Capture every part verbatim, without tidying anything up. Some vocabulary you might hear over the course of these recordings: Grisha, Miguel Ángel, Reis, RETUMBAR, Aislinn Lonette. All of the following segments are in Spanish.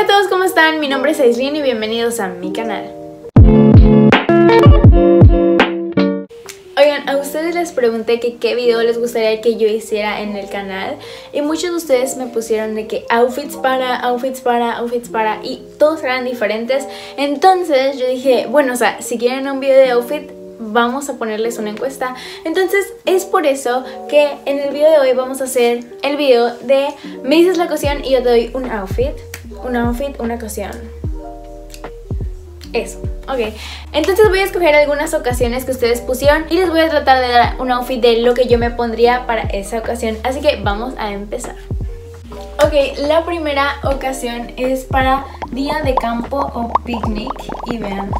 Hola a todos, ¿cómo están? Mi nombre es Aislinn y bienvenidos a mi canal. Oigan, a ustedes les pregunté que qué video les gustaría que yo hiciera en el canal y muchos de ustedes me pusieron de que outfits para, outfits para, outfits para y todos eran diferentes. Entonces yo dije, bueno, o sea, si quieren un video de outfit, vamos a ponerles una encuesta. Entonces es por eso que en el video de hoy vamos a hacer el video de me dices la cocción y yo te doy un outfit. Un outfit, una ocasión. Eso, ok. Entonces voy a escoger algunas ocasiones que ustedes pusieron y les voy a tratar de dar un outfit de lo que yo me pondría para esa ocasión. Así que vamos a empezar. Ok, la primera ocasión es para día de campo o picnic. Y vean,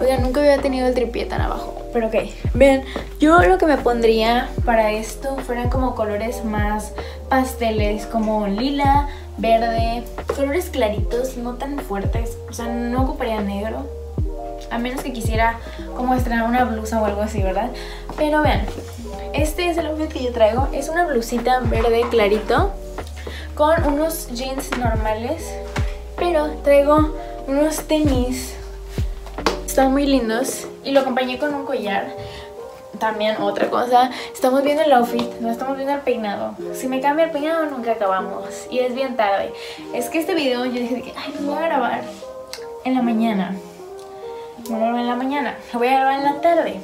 oigan, nunca había tenido el tripié tan abajo. Pero ok, vean, yo lo que me pondría para esto fueran como colores más pasteles, como lila, verde, colores claritos, no tan fuertes, o sea, no ocuparía negro, a menos que quisiera como estrenar una blusa o algo así, ¿verdad? Pero vean, este es el outfit que yo traigo, es una blusita verde clarito, con unos jeans normales, pero traigo unos tenis, están muy lindos, y lo acompañé con un collar. También otra cosa, estamos viendo el outfit, no estamos viendo el peinado. Si me cambia el peinado nunca acabamos. Y es bien tarde. Es que este video yo dije que, ay, lo voy a grabar en la mañana. No lo grabé en la mañana, lo voy a grabar en la tarde.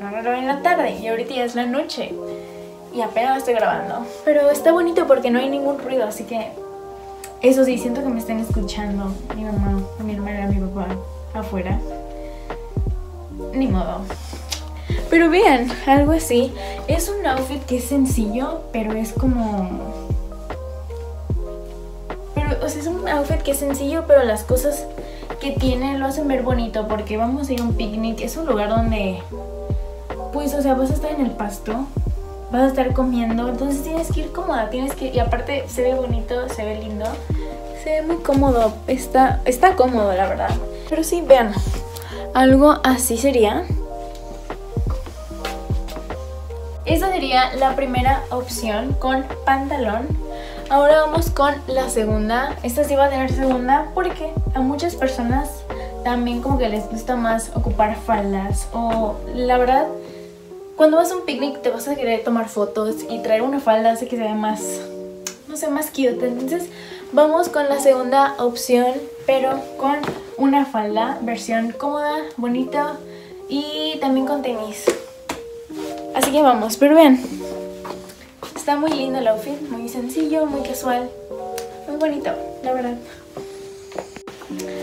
No lo grabé en la tarde y ahorita ya es la noche. Y apenas lo estoy grabando. Pero está bonito porque no hay ningún ruido, así que... Eso sí, siento que me estén escuchando mi mamá, mi hermana, mi papá afuera. Ni modo. Pero vean, algo así. Es un outfit que es sencillo, pero es como... Pero, o sea, es un outfit que es sencillo, pero las cosas que tiene lo hacen ver bonito. Porque vamos a ir a un picnic. Es un lugar donde... Pues, o sea, vas a estar en el pasto. Vas a estar comiendo. Entonces tienes que ir cómoda. Tienes que... Y aparte se ve bonito, se ve lindo. Se ve muy cómodo. Está, está cómodo, la verdad. Pero sí, vean. Algo así sería... Esa sería la primera opción con pantalón. Ahora vamos con la segunda. Esta sí va a tener segunda porque a muchas personas también como que les gusta más ocupar faldas. O la verdad, cuando vas a un picnic te vas a querer tomar fotos y traer una falda hace que se vea más, no sé, más cute. Entonces vamos con la segunda opción, pero con una falda, versión cómoda, bonita y también con tenis. Así que vamos, pero vean, está muy lindo el outfit, muy sencillo, muy casual, muy bonito, la verdad.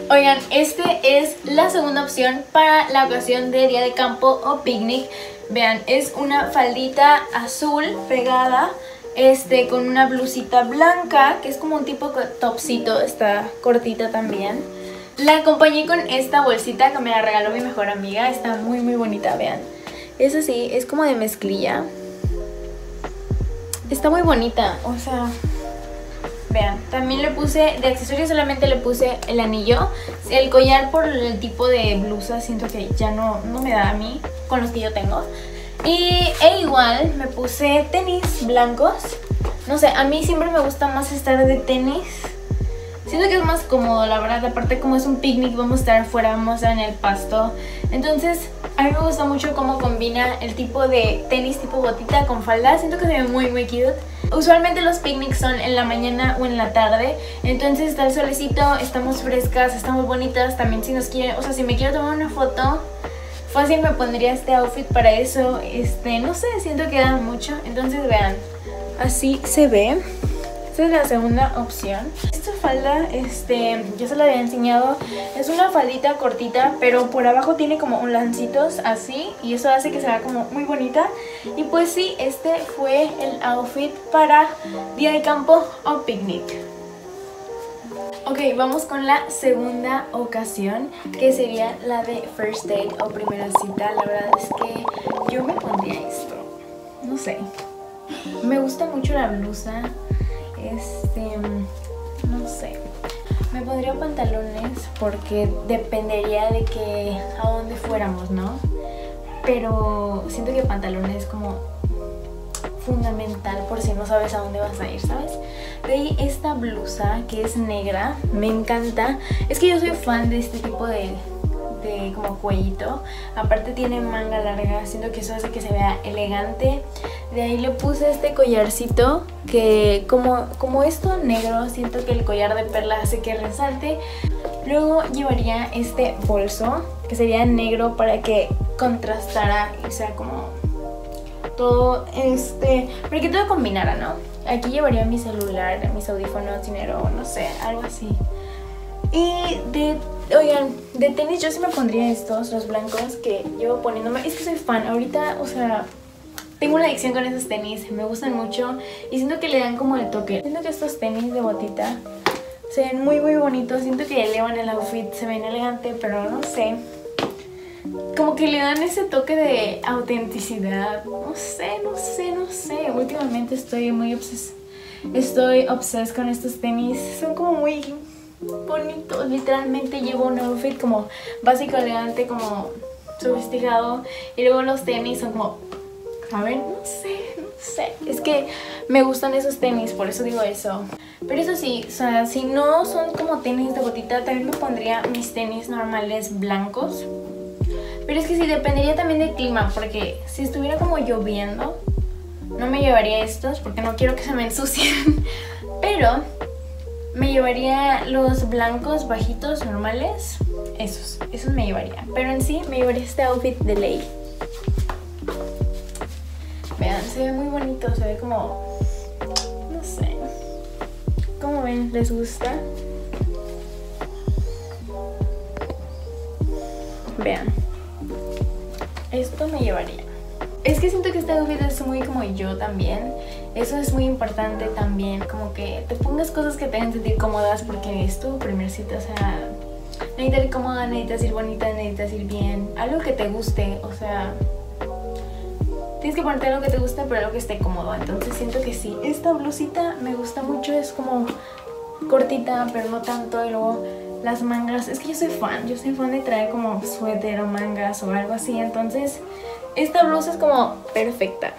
Oigan, este es la segunda opción para la ocasión de día de campo o picnic. Vean, es una faldita azul pegada, este, con una blusita blanca, que es como un tipo topcito, está cortita también. La acompañé con esta bolsita que me la regaló mi mejor amiga, está muy muy bonita, vean. Es así, es como de mezclilla. Está muy bonita, o sea... Vean, también le puse... De accesorios solamente le puse el anillo. El collar por el tipo de blusa siento que ya no, no me da a mí con los que yo tengo. Y e igual me puse tenis blancos. No sé, a mí siempre me gusta más estar de tenis. Siento que es más cómodo, la verdad. Aparte como es un picnic, vamos a estar afuera, vamos a estar en el pasto. Entonces... A mí me gusta mucho cómo combina el tipo de tenis tipo botita con falda. Siento que se ve muy muy cute. Usualmente los picnics son en la mañana o en la tarde. Entonces está el solecito, estamos frescas, estamos bonitas. También si nos quieren, o sea, si me quiero tomar una foto, fácil me pondría este outfit para eso. Este, no sé, siento que da mucho. Entonces vean, así se ve. Esta es la segunda opción. Esta falda, este, ya se la había enseñado. Es una faldita cortita, pero por abajo tiene como un lancitos así. Y eso hace que se vea como muy bonita. Y pues sí, este fue el outfit para día de campo o picnic. Ok, vamos con la segunda ocasión, que sería la de first date o primera cita. La verdad es que yo me pondría esto. No sé. Me gusta mucho la blusa. Este, no sé, me pondría pantalones porque dependería de que a dónde fuéramos, ¿no? Pero siento que pantalones como fundamental por si no sabes a dónde vas a ir, ¿sabes? Creí esta blusa que es negra, me encanta. Es que yo soy fan de este tipo de, de como cuellito. Aparte tiene manga larga, siento que eso hace que se vea elegante. De ahí le puse este collarcito que como, como es todo negro, siento que el collar de perla hace que resalte. Luego llevaría este bolso que sería negro para que contrastara y sea como todo este... para que todo combinara, ¿no? Aquí llevaría mi celular, mis audífonos, dinero, no sé, algo así. Y de... oigan, de tenis yo sí me pondría estos, los blancos que llevo poniéndome. Es que soy fan, ahorita, o sea... tengo una adicción con esos tenis, me gustan mucho y siento que le dan como el toque. Siento que estos tenis de botita se ven muy muy bonitos, siento que elevan el outfit, se ven elegante, pero no sé. Como que le dan ese toque de autenticidad, no sé, no sé, no sé. Últimamente estoy muy obses estoy obses con estos tenis, son como muy bonitos, literalmente llevo un outfit como básico, elegante, como sofisticado y luego los tenis son como... a ver, no sé, no sé. Es que me gustan esos tenis, por eso digo eso. Pero eso sí, o sea, si no son como tenis de botita, también me pondría mis tenis normales blancos. Pero es que sí, dependería también del clima, porque si estuviera como lloviendo, no me llevaría estos, porque no quiero que se me ensucien. Pero me llevaría los blancos bajitos normales, esos, esos me llevaría. Pero en sí, me llevaría este outfit de ley. Vean, se ve muy bonito, se ve como, no sé, como ven, ¿les gusta? Vean, esto me llevaría. Es que siento que este outfit es muy como yo también, eso es muy importante también, como que te pongas cosas que te hagan sentir cómodas porque es tu primer cita, o sea, necesitas ir cómoda, necesitas ir bonita, necesitas ir bien, algo que te guste, o sea... tienes que ponerte lo que te gusta, pero lo que esté cómodo. Entonces siento que sí. Esta blusita me gusta mucho. Es como cortita, pero no tanto. Y luego las mangas. Es que yo soy fan. Yo soy fan de traer como suéter o mangas o algo así. Entonces esta blusa es como perfecta.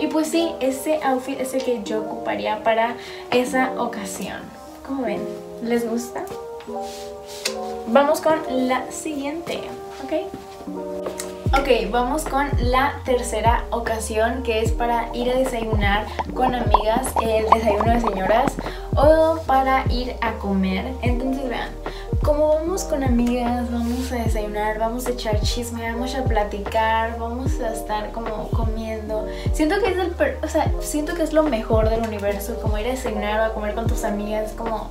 Y pues sí, ese outfit es el que yo ocuparía para esa ocasión. ¿Cómo ven? ¿Les gusta? Vamos con la siguiente. ¿Ok? Ok, vamos con la tercera ocasión, que es para ir a desayunar con amigas, el desayuno de señoras, o para ir a comer. Entonces vean, como vamos con amigas, vamos a desayunar, vamos a echar chisme, vamos a platicar, vamos a estar como comiendo. Siento que es el per o sea, siento que es lo mejor del universo, como ir a desayunar o a comer con tus amigas, es como...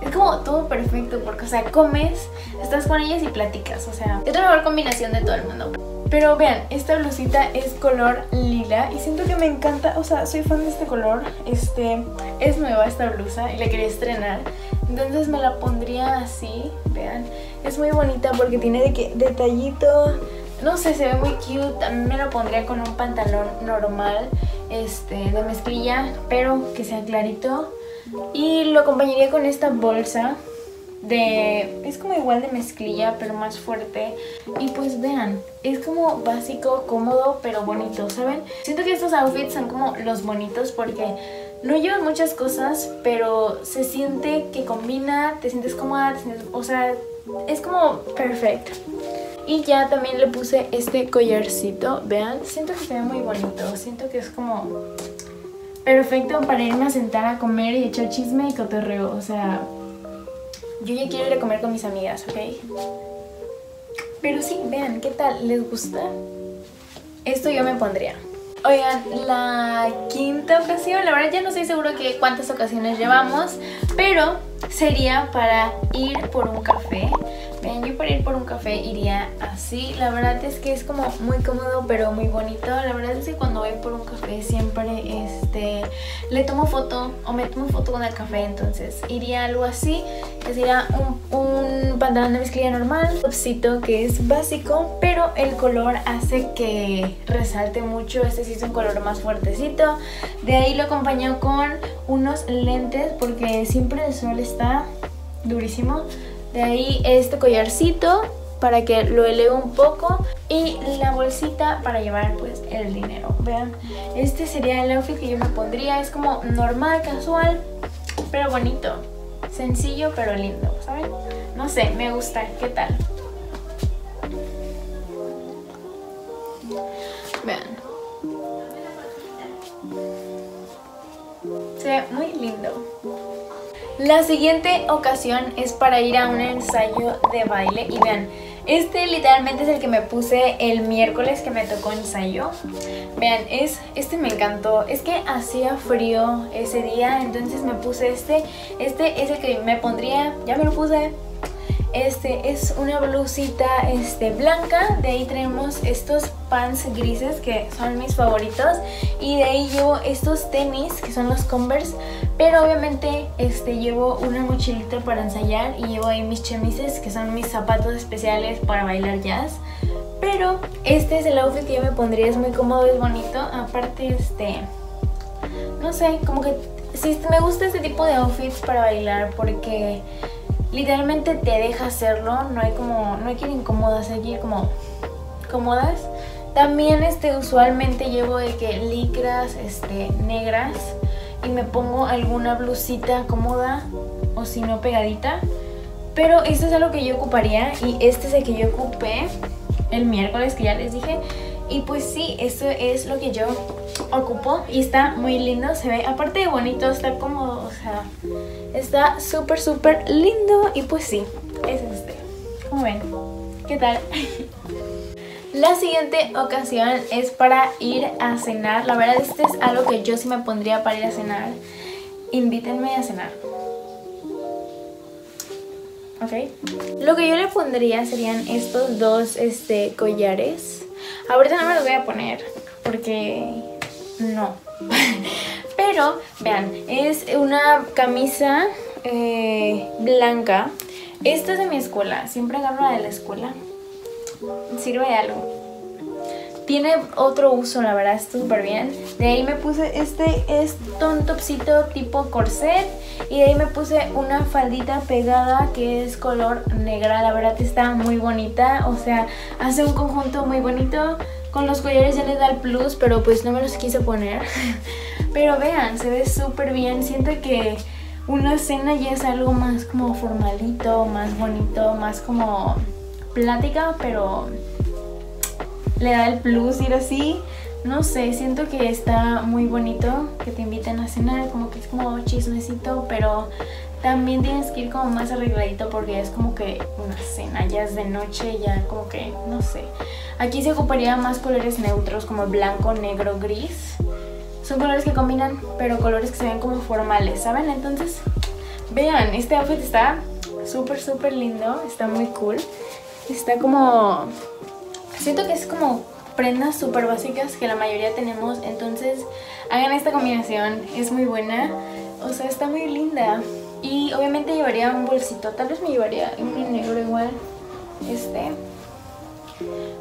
es como todo perfecto porque, o sea, comes, estás con ellas y platicas, o sea, es la mejor combinación de todo el mundo. Pero vean, esta blusita es color lila y siento que me encanta, o sea, soy fan de este color, este, es nueva esta blusa y la quería estrenar, entonces me la pondría así, vean, es muy bonita porque tiene de que detallito, no sé, se ve muy cute, a mí me la pondría con un pantalón normal, este, de mezclilla, pero que sea clarito. Y lo acompañaría con esta bolsa de... es como igual de mezclilla, pero más fuerte. Y pues vean, es como básico, cómodo, pero bonito, ¿saben? Siento que estos outfits son como los bonitos porque no llevan muchas cosas, pero se siente que combina, te sientes cómoda, te sientes, o sea, es como perfecto. Y ya también le puse este collarcito, vean, siento que se ve muy bonito, siento que es como... perfecto para irme a sentar a comer y echar chisme y cotorreo, o sea, yo ya quiero ir a comer con mis amigas, ¿ok? Pero sí, vean, ¿qué tal? ¿Les gusta? Esto yo me pondría. Oigan, la quinta ocasión, la verdad ya no estoy seguro de cuántas ocasiones llevamos, pero sería para ir por un café. Vean, yo para ir por un café iría así. La verdad es que es como muy cómodo, pero muy bonito. La verdad es que cuando voy por un café siempre este, le tomo foto o me tomo foto con el café. Entonces iría algo así, que sería un, un pantalón de mezclilla normal, topcito que es básico, pero el color hace que resalte mucho. Este sí es un color más fuertecito. De ahí lo acompaño con unos lentes porque siempre el sol está durísimo. De ahí este collarcito para que lo eleve un poco, y la bolsita para llevar pues el dinero. Vean, este sería el outfit que yo me pondría. Es como normal, casual, pero bonito, sencillo pero lindo, ¿saben? No sé, me gusta. ¿Qué tal? Vean, se ve muy lindo. La siguiente ocasión es para ir a un ensayo de baile. Y vean, este literalmente es el que me puse el miércoles que me tocó ensayo. Vean, es, este me encantó. Es que hacía frío ese día, entonces me puse este. Este es el que me pondría, ya me lo puse. Este es una blusita este, blanca. De ahí tenemos estos pants grises que son mis favoritos. Y de ahí llevo estos tenis que son los Converse. Pero obviamente este, llevo una mochilita para ensayar. Y llevo ahí mis chemises que son mis zapatos especiales para bailar jazz. Pero este es el outfit que yo me pondría. Es muy cómodo, es bonito. Aparte este... no sé, como que... sí, me gusta este tipo de outfits para bailar porque... literalmente te deja hacerlo, no hay como, no hay que ir incómodas, hay que ir como cómodas. También este usualmente llevo de que licras este, negras, y me pongo alguna blusita cómoda o si no pegadita. Pero esto es algo que yo ocuparía, y este es el que yo ocupé el miércoles que ya les dije. Y pues sí, esto es lo que yo ocupo y está muy lindo, se ve aparte de bonito, está cómodo, o sea, está súper súper lindo. Y pues sí, es este, como ven, ¿qué tal? La siguiente ocasión es para ir a cenar. La verdad, este es algo que yo sí me pondría para ir a cenar. Invítenme a cenar. Okay. Lo que yo le pondría serían estos dos este, collares. Ahorita no me los voy a poner porque no. Pero vean, es una camisa eh, blanca. Esta es de mi escuela, siempre agarro la de la escuela. Sirve de algo. Tiene otro uso, la verdad, está súper bien. De ahí me puse este, este un topcito tipo corset. Y de ahí me puse una faldita pegada que es color negra. La verdad está muy bonita, o sea, hace un conjunto muy bonito. Con los collares ya les da el plus, pero pues no me los quise poner. Pero vean, se ve súper bien. Siento que una cena ya es algo más como formalito, más bonito, más como plática, pero... le da el plus ir así, no sé, siento que está muy bonito que te inviten a cenar, como que es como chismecito, pero también tienes que ir como más arregladito porque es como que una cena, ya es de noche, ya como que, no sé. Aquí se ocuparía más colores neutros como blanco, negro, gris. Son colores que combinan, pero colores que se ven como formales, ¿saben? Entonces, vean, este outfit está súper súper lindo, está muy cool, está como... siento que es como prendas súper básicas que la mayoría tenemos, entonces hagan esta combinación, es muy buena, o sea, está muy linda. Y obviamente llevaría un bolsito, tal vez me llevaría un negro igual, este,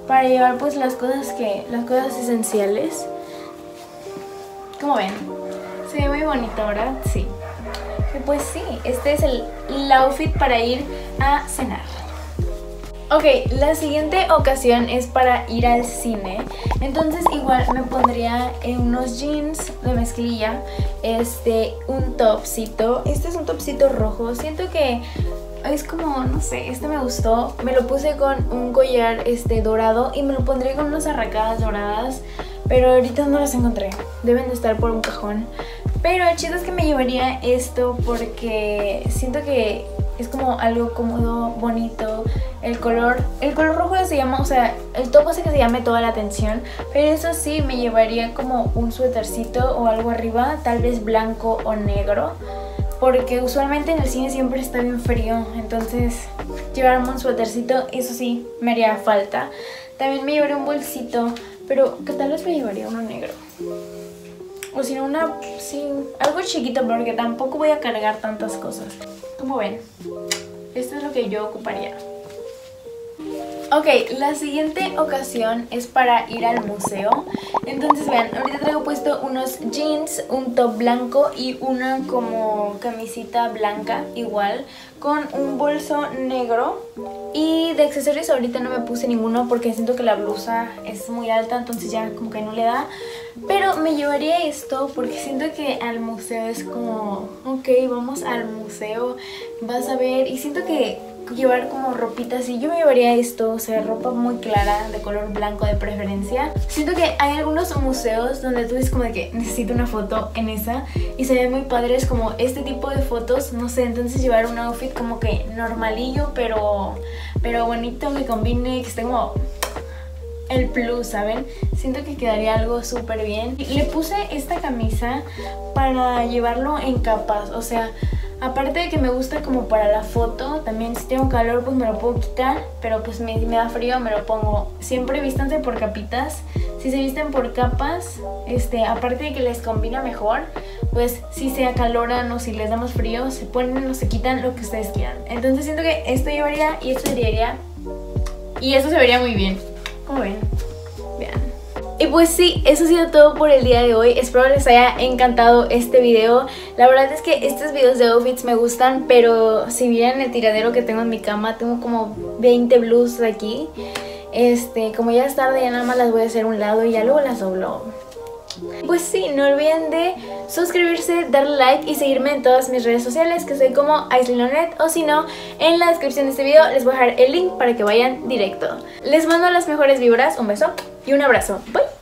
para llevar pues las cosas que, las cosas esenciales. Como ven, se ve muy bonito, ¿verdad? Sí. Y pues sí, este es el, el outfit para ir a cenar. Ok, la siguiente ocasión es para ir al cine. Entonces igual me pondría unos jeans de mezclilla, este, un topcito. Este es un topcito rojo, siento que es como, no sé, este me gustó. Me lo puse con un collar este, dorado, y me lo pondré con unas arracadas doradas, pero ahorita no las encontré, deben de estar por un cajón. Pero el chido es que me llevaría esto porque siento que es como algo cómodo, bonito. El color, el color rojo se llama, o sea, el top hace que se llame toda la atención. Pero eso sí, me llevaría como un suétercito o algo arriba, tal vez blanco o negro, porque usualmente en el cine siempre está bien frío. Entonces, llevarme un suétercito, eso sí, me haría falta. También me llevaría un bolsito, pero que tal vez me llevaría uno negro. O si no, una, sí, algo chiquito, porque tampoco voy a cargar tantas cosas. Como ven, esto es lo que yo ocuparía. Ok, la siguiente ocasión es para ir al museo. Entonces vean, ahorita traigo puesto unos jeans, un top blanco y una como camisita blanca igual, con un bolso negro. Y de accesorios ahorita no me puse ninguno porque siento que la blusa es muy alta, entonces ya como que no le da. Pero me llevaría esto porque siento que al museo es como, ok, vamos al museo, vas a ver, y siento que llevar como ropita así, yo me llevaría esto, o sea, ropa muy clara, de color blanco de preferencia. Siento que hay algunos museos donde tú dices como de que necesito una foto en esa y se ven muy padres como este tipo de fotos, no sé, entonces llevar un outfit como que normalillo, pero, pero bonito, que combine, que esté como el plus, ¿saben? Siento que quedaría algo súper bien. Le puse esta camisa para llevarlo en capas, o sea, aparte de que me gusta como para la foto, también si tengo calor pues me lo puedo quitar, pero pues me, me da frío, me lo pongo. Siempre vístanse por capitas, si se visten por capas, este, aparte de que les combina mejor, pues si se acaloran o si les da más frío, se ponen o se quitan lo que ustedes quieran. Entonces siento que esto llevaría y esto llevaría y esto se vería muy bien. ¿Cómo ven? Vean. Y pues sí, eso ha sido todo por el día de hoy. Espero les haya encantado este video. La verdad es que estos videos de outfits me gustan, pero si vieran el tiradero que tengo en mi cama, tengo como veinte blusas aquí. Este, como ya es tarde, ya nada más las voy a hacer a un lado y ya luego las doblo. Pues sí, no olviden de suscribirse, darle like y seguirme en todas mis redes sociales, que soy como Aislinn Lonette, o si no, en la descripción de este video les voy a dejar el link para que vayan directo. Les mando las mejores vibras, un beso y un abrazo. Bye.